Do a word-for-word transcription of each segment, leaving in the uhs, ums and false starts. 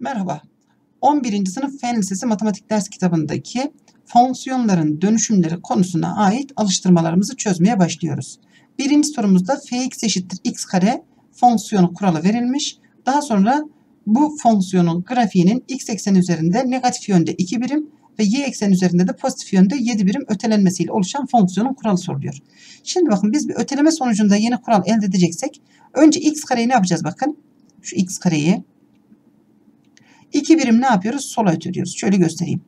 Merhaba, on birinci sınıf Fen Lisesi Matematik Ders Kitabındaki fonksiyonların dönüşümleri konusuna ait alıştırmalarımızı çözmeye başlıyoruz. Birinci sorumuzda f(x) eşittir x kare fonksiyonu kuralı verilmiş. Daha sonra bu fonksiyonun grafiğinin x ekseni üzerinde negatif yönde iki birim ve y ekseni üzerinde de pozitif yönde yedi birim ötelenmesiyle oluşan fonksiyonun kuralı soruluyor. Şimdi bakın, biz bir öteleme sonucunda yeni kural elde edeceksek önce x kareyi ne yapacağız bakın. Şu x kareyi iki birim ne yapıyoruz? Sola öteliyoruz. Şöyle göstereyim.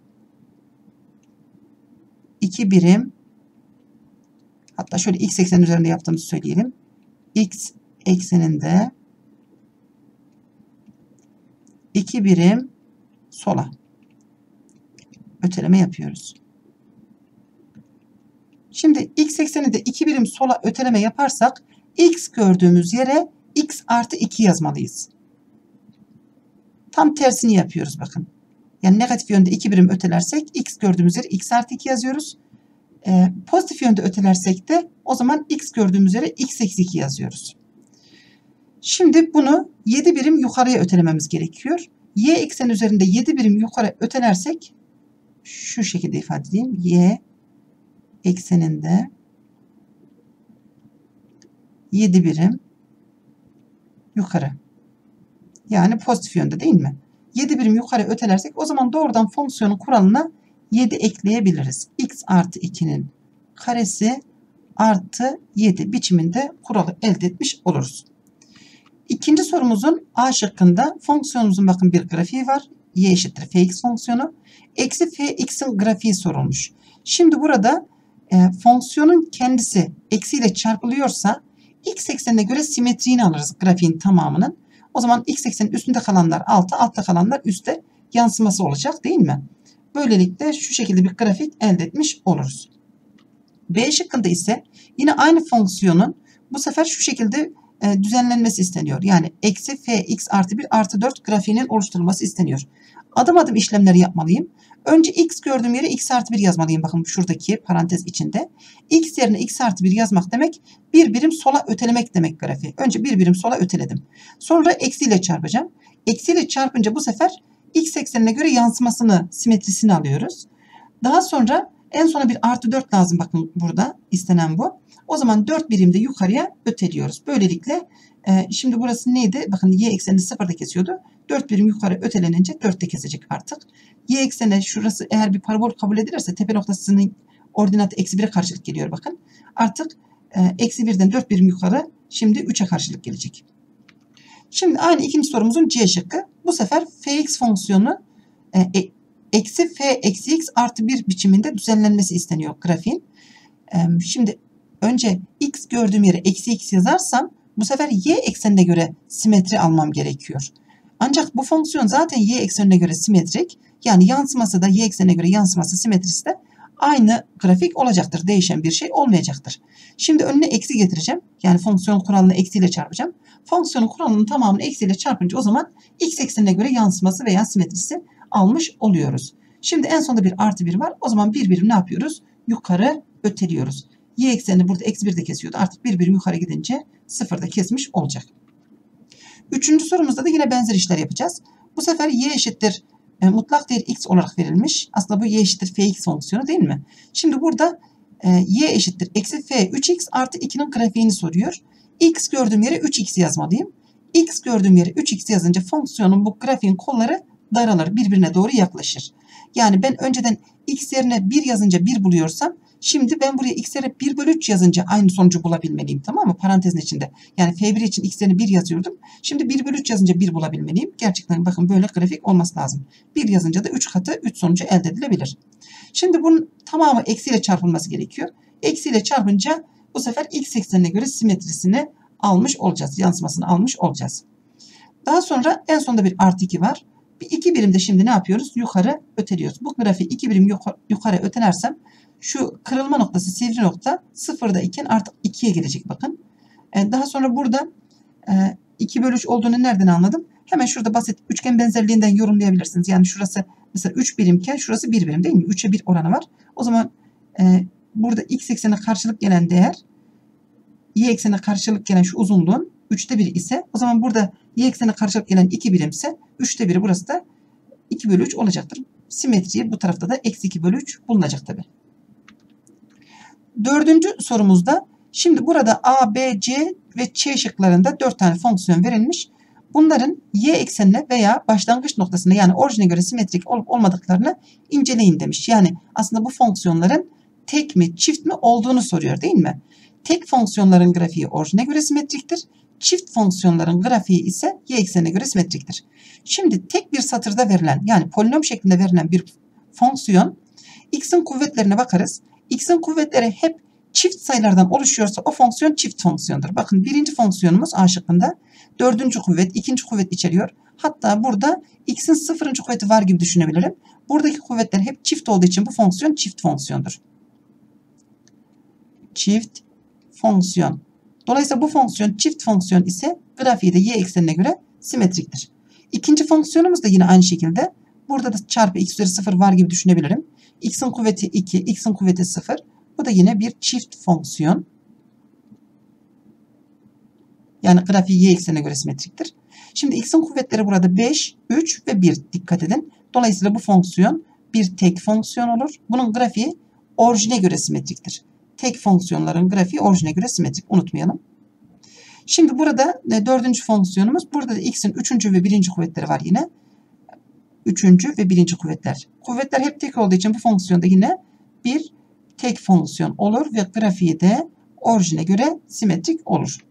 iki birim, hatta şöyle x eksenin üzerinde yaptığımızı söyleyelim. X ekseninde iki birim sola öteleme yapıyoruz. Şimdi x ekseninde iki birim sola öteleme yaparsak x gördüğümüz yere x artı iki yazmalıyız. Tam tersini yapıyoruz bakın. Yani negatif yönde iki birim ötelersek x gördüğümüz yere x artı iki yazıyoruz. Ee, pozitif yönde ötelersek de o zaman x gördüğümüz yere x eksi iki yazıyoruz. Şimdi bunu yedi birim yukarıya ötelememiz gerekiyor. Y eksen üzerinde yedi birim yukarı ötelersek şu şekilde ifade edeyim. Y ekseninde yedi birim yukarı. Yani pozitif yönde değil mi? yedi birim yukarı ötelersek o zaman doğrudan fonksiyonun kuralına yedi ekleyebiliriz. X artı ikinin karesi artı yedi biçiminde kuralı elde etmiş oluruz. İkinci sorumuzun A şıkkında fonksiyonumuzun bakın bir grafiği var. Y eşittir f(x) fonksiyonu. Eksi f(x)'in grafiği sorulmuş. Şimdi burada e, fonksiyonun kendisi eksiyle çarpılıyorsa x eksenine göre simetriğini alırız grafiğin tamamının. O zaman x eksenin üstünde kalanlar altta, altta kalanlar üstte yansıması olacak değil mi? Böylelikle şu şekilde bir grafik elde etmiş oluruz. B şıkkında ise yine aynı fonksiyonun bu sefer şu şekilde e, düzenlenmesi isteniyor. Yani eksi f(x) artı bir artı dört grafiğinin oluşturulması isteniyor. Adım adım işlemleri yapmalıyım. Önce x gördüğüm yere x artı bir yazmalıyım. Bakın şuradaki parantez içinde. X yerine x artı bir yazmak demek bir birim sola ötelemek demek grafiği. Önce bir birim sola öteledim. Sonra eksiyle çarpacağım. Eksiyle çarpınca bu sefer x eksenine göre yansımasını, simetrisini alıyoruz. Daha sonra en sona bir artı dört lazım. Bakın burada istenen bu. O zaman dört birimde yukarıya öteliyoruz. Böylelikle e, şimdi burası neydi? Bakın y eksenini sıfırda kesiyordu. dört birim yukarı ötelenince dörtte kesecek artık. Y eksene şurası eğer bir parabol kabul edilirse tepe noktasının ordinatı eksi bire karşılık geliyor bakın. Artık eksi birden dört birim yukarı şimdi üçe karşılık gelecek. Şimdi aynı ikinci sorumuzun C şıkkı. Bu sefer f(x) fonksiyonu eksi f eksi x artı bir biçiminde düzenlenmesi isteniyor grafiğin. E, şimdi önce x gördüğüm yere eksi x yazarsam bu sefer y eksenine göre simetri almam gerekiyor. Ancak bu fonksiyon zaten y eksenine göre simetrik. Yani yansıması da y eksenine göre yansıması simetrisi de aynı grafik olacaktır. Değişen bir şey olmayacaktır. Şimdi önüne eksi getireceğim. Yani fonksiyon kuralını eksiyle çarpacağım. Fonksiyonun kuralının tamamını eksiyle çarpınca o zaman x eksenine göre yansıması veya simetrisi almış oluyoruz. Şimdi en sonda bir artı bir var. O zaman bir birim ne yapıyoruz? Yukarı öteliyoruz. Y eksenini burada eksi birde kesiyordu. Artık bir birim yukarı gidince sıfırda kesmiş olacak. Üçüncü sorumuzda da yine benzer işler yapacağız. Bu sefer y eşittir e, mutlak değer x olarak verilmiş. Aslında bu y eşittir f(x) fonksiyonu değil mi? Şimdi burada e, y eşittir eksi f üç x artı ikinin grafiğini soruyor. X gördüğüm yere üç x yazmalıyım. X gördüğüm yere üç x yazınca fonksiyonun bu grafiğin kolları daralır. Birbirine doğru yaklaşır. Yani ben önceden x yerine bir yazınca bir buluyorsam şimdi ben buraya x yerine bir bölü üç yazınca aynı sonucu bulabilmeliyim, tamam mı? Parantezin içinde. Yani f bir için x yerine bir yazıyordum. Şimdi bir bölü üç yazınca bir bulabilmeliyim. Gerçekten bakın böyle grafik olması lazım. bir yazınca da üç katı üç sonucu elde edilebilir. Şimdi bunun tamamı eksiyle çarpılması gerekiyor. Eksiyle çarpınca bu sefer x eksenine göre simetrisini almış olacağız. Yansımasını almış olacağız. Daha sonra en sonda bir artı iki var. Bir iki birimde şimdi ne yapıyoruz? Yukarı öteliyoruz. Bu grafiği iki birim yukarı, yukarı ötelersem şu kırılma noktası sivri nokta sıfırda iken artık ikiye gelecek bakın. E, daha sonra burada e, iki bölü üç olduğunu nereden anladım? Hemen şurada basit üçgen benzerliğinden yorumlayabilirsiniz. Yani şurası mesela üç birimken şurası bir birim değil mi? üçe bir oranı var. O zaman e, burada x eksenine karşılık gelen değer y eksenine karşılık gelen şu uzunluğun üçte biri ise o zaman burada y eksene karşılık gelen iki birimse üçte biri burası da iki bölü üç olacaktır. Simetriye bu tarafta da eksi iki bölü üç bulunacak tabi. Dördüncü sorumuzda şimdi burada A, B, C ve Ç şıklarında dört tane fonksiyon verilmiş. Bunların y eksenine veya başlangıç noktasına yani orijine göre simetrik olup olmadıklarını inceleyin demiş. Yani aslında bu fonksiyonların tek mi çift mi olduğunu soruyor değil mi? Tek fonksiyonların grafiği orijine göre simetriktir. Çift fonksiyonların grafiği ise y eksenine göre simetriktir. Şimdi tek bir satırda verilen yani polinom şeklinde verilen bir fonksiyon x'in kuvvetlerine bakarız. X'in kuvvetleri hep çift sayılardan oluşuyorsa o fonksiyon çift fonksiyondur. Bakın birinci fonksiyonumuz A şıkkında dördüncü kuvvet, ikinci kuvvet içeriyor. Hatta burada x'in sıfırıncı kuvveti var gibi düşünebilirim. Buradaki kuvvetler hep çift olduğu için bu fonksiyon çift fonksiyondur. Çift fonksiyon. Dolayısıyla bu fonksiyon çift fonksiyon ise grafiği de y eksenine göre simetriktir. İkinci fonksiyonumuz da yine aynı şekilde. Burada da çarpı x üzeri sıfır var gibi düşünebilirim. X'in kuvveti iki, x'in kuvveti sıfır. Bu da yine bir çift fonksiyon. Yani grafiği y eksenine göre simetriktir. Şimdi x'in kuvvetleri burada beş, üç ve bir dikkat edin. Dolayısıyla bu fonksiyon bir tek fonksiyon olur. Bunun grafiği orijine göre simetriktir. Tek fonksiyonların grafiği orijine göre simetrik. Unutmayalım. Şimdi burada dördüncü fonksiyonumuz. Burada da x'in üçüncü ve birinci kuvvetleri var yine. Üçüncü ve birinci kuvvetler. Kuvvetler hep tek olduğu için bu fonksiyonda yine bir tek fonksiyon olur ve grafiği de orijine göre simetrik olur.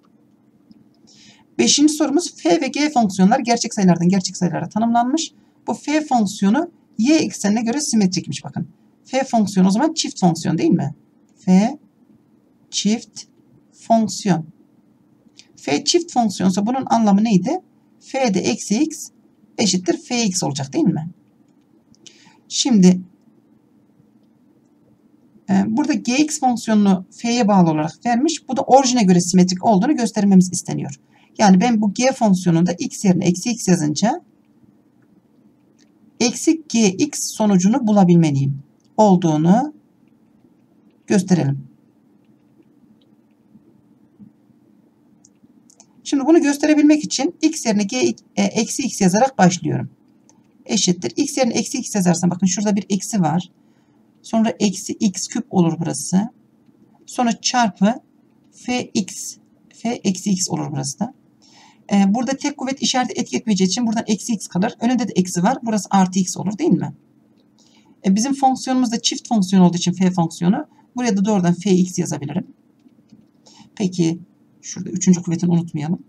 Beşinci sorumuz f ve g fonksiyonlar gerçek sayılardan gerçek sayılara tanımlanmış. Bu f fonksiyonu y eksenine göre simetrikmiş bakın. F fonksiyonu o zaman çift fonksiyon değil mi? F çift fonksiyon. F çift fonksiyonsa bunun anlamı neydi? F de eksi x eşittir fx olacak değil mi? Şimdi burada gx fonksiyonunu f'ye bağlı olarak vermiş. Bu da orijine göre simetrik olduğunu göstermemiz isteniyor. Yani ben bu g fonksiyonunda x yerine eksi x yazınca eksi gx sonucunu bulabilmeliyim. Olduğunu gösterelim. Şimdi bunu gösterebilmek için x yerine g eksi x yazarak başlıyorum. Eşittir. X yerine eksi x yazarsam bakın şurada bir eksi var. Sonra eksi x küp olur burası. Sonra çarpı fx. F eksi x olur burası da. Ee, burada tek kuvvet işareti etki etmeyeceği için buradan eksi x kalır. Önünde de eksi var. Burası artı x olur değil mi? Ee, bizim fonksiyonumuz da çift fonksiyon olduğu için f fonksiyonu. Buraya da doğrudan fx yazabilirim. Peki şurada üçüncü kuvvetini unutmayalım.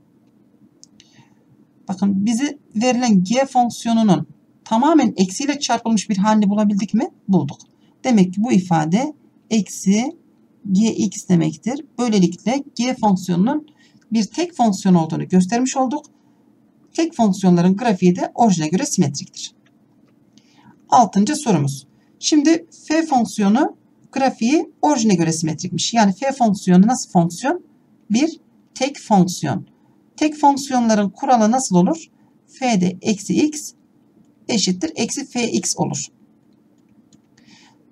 Bakın bize verilen g fonksiyonunun tamamen eksiyle çarpılmış bir halini bulabildik mi? Bulduk. Demek ki bu ifade eksi gx demektir. Böylelikle g fonksiyonunun bir tek fonksiyon olduğunu göstermiş olduk. Tek fonksiyonların grafiği de orijine göre simetriktir. Altıncı sorumuz. Şimdi f fonksiyonu grafiği orijine göre simetrikmiş. Yani f fonksiyonu nasıl fonksiyon? Bir tek fonksiyon. Tek fonksiyonların kuralı nasıl olur? F de eksi x eşittir eksi fx olur.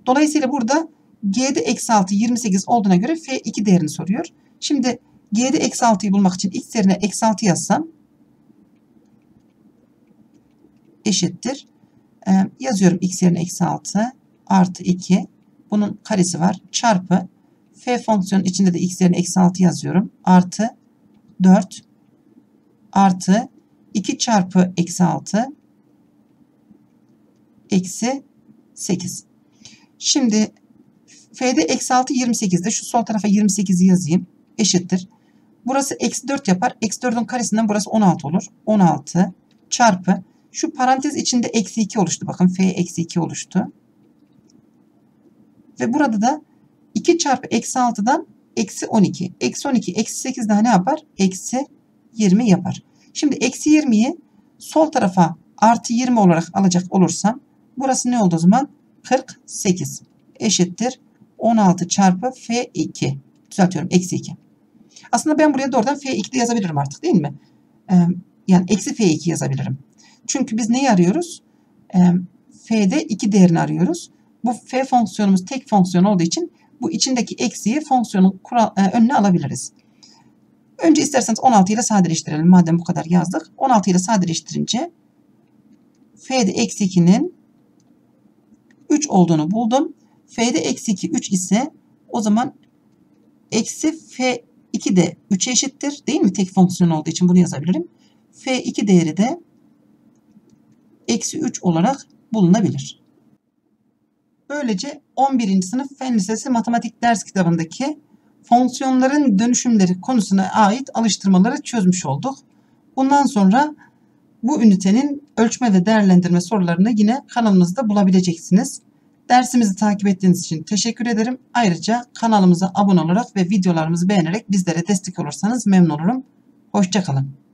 Dolayısıyla burada g'de eksi altı yirmi sekiz olduğuna göre f iki değerini soruyor. Şimdi g'de eksi altıyı bulmak için x yerine eksi altı yazsam eşittir. Ee, yazıyorum x yerine eksi altı artı iki. Bunun karesi var. Çarpı f fonksiyonun içinde de x yerine eksi altı yazıyorum. Artı dört artı iki çarpı eksi altı eksi sekiz. Şimdi f'de eksi altı yirmi sekiz'de şu sol tarafa yirmi sekiz'i yazayım. Eşittir. Burası eksi dört yapar. Eksi dördün karesinden burası on altı olur. on altı çarpı. Şu parantez içinde eksi iki oluştu. Bakın f eksi iki oluştu. Ve burada da iki çarpı eksi altıdan eksi on iki. Eksi on iki eksi sekiz daha ne yapar? Eksi yirmi yapar. Şimdi eksi yirmi'yi sol tarafa artı yirmi olarak alacak olursam burası ne oldu o zaman? kırk sekiz eşittir on altı çarpı f iki. Düzeltiyorum eksi iki. Aslında ben buraya doğrudan f iki de yazabilirim artık değil mi? Ee, yani eksi f iki yazabilirim. Çünkü biz neyi arıyoruz? Ee, f'de iki değerini arıyoruz. Bu f fonksiyonumuz tek fonksiyon olduğu için bu içindeki eksiyi fonksiyonun kural, e, önüne alabiliriz. Önce isterseniz on altı ile sadeleştirelim. Madem bu kadar yazdık. on altı ile sadeleştirince F'de eksi ikinin üç olduğunu buldum. F'de eksi iki üç ise o zaman eksi F iki de üçe eşittir. Değil mi? Tek fonksiyon olduğu için bunu yazabilirim. F iki değeri de eksi üç olarak bulunabilir. Böylece on birinci sınıf Fen Lisesi Matematik Ders Kitabındaki fonksiyonların dönüşümleri konusuna ait alıştırmaları çözmüş olduk. Bundan sonra bu ünitenin ölçme ve değerlendirme sorularını yine kanalımızda bulabileceksiniz. Dersimizi takip ettiğiniz için teşekkür ederim. Ayrıca kanalımıza abone olarak ve videolarımızı beğenerek bizlere destek olursanız memnun olurum. Hoşça kalın.